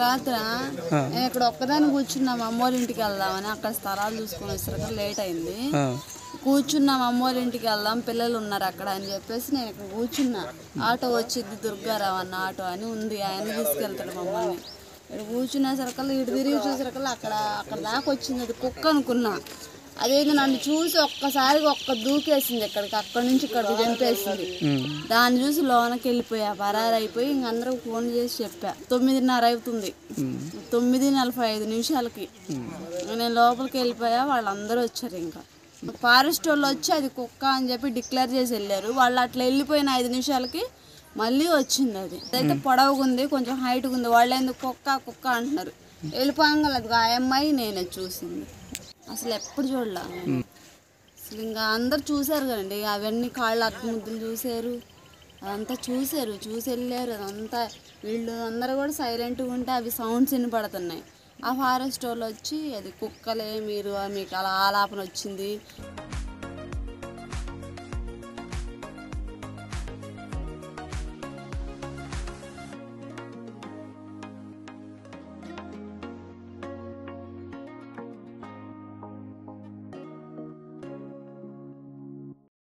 రాత్ర ఇక్కడ ఒక్కదాని కూర్చున్నాం అమ్మోళ్ళ ఇంటికి వెళ్దామని, అక్కడ స్థలాలు చూసుకుని వచ్చేసరికి లేట్ అయింది. కూర్చున్నాం అమ్మోళ్ళ ఇంటికి వెళ్దాం, పిల్లలు ఉన్నారు అక్కడ అని చెప్పేసి నేను ఇక్కడ కూర్చున్నా. ఆటో వచ్చింది, దుర్గారావు అన్న ఆటో అని ఉంది, ఆయన తీసుకెళ్తాడు మమ్మల్ని. ఇక్కడ కూర్చున్న సరికల్లా ఇటు తిరిగి చూసేసరికల్లా అక్కడ దాకా వచ్చింది. అది కుక్క అనుకున్నా, అదేదో నన్ను చూసి ఒక్కసారిగా ఒక్క దూకేసింది ఇక్కడికి, అక్కడి నుంచి ఇక్కడికి చంపేసింది. దాన్ని చూసి లోనకి వెళ్ళిపోయా, పరారైపోయి ఇంక అందరికి ఫోన్ చేసి చెప్పా. 9:30 అవుతుంది, 9:45 నేను లోపలికి వెళ్ళిపోయా. వాళ్ళందరూ వచ్చారు, ఇంకా ఫారెస్ట్ వాళ్ళు వచ్చి అది కుక్క అని చెప్పి డిక్లేర్ చేసి వెళ్ళారు. వాళ్ళు అట్లా వెళ్ళిపోయిన 5 నిమిషాలకి మళ్ళీ వచ్చింది. అది అయితే పొడవుగా ఉంది, కొంచెం హైట్గా ఉంది. వాళ్ళు ఎందుకు కుక్క కుక్క అంటున్నారు, వెళ్ళిపోగలదు. ఆ అమ్మాయి నేనే చూసింది, అసలు ఎప్పుడు చూడలే. అసలు ఇంకా అందరు చూసారు కదండి, అవన్నీ కాళ్ళు అత్తముద్దులు చూసారు, అదంతా చూసారు, చూసి వెళ్ళారు. అదంతా వీళ్ళు అందరూ కూడా సైలెంట్గా ఉంటే అవి సౌండ్స్ వినపడుతున్నాయి. ఆ ఫారెస్ట్ వాళ్ళు వచ్చి అది కుక్కలే, మీరు మీకు అలా ఆలాపన వచ్చింది.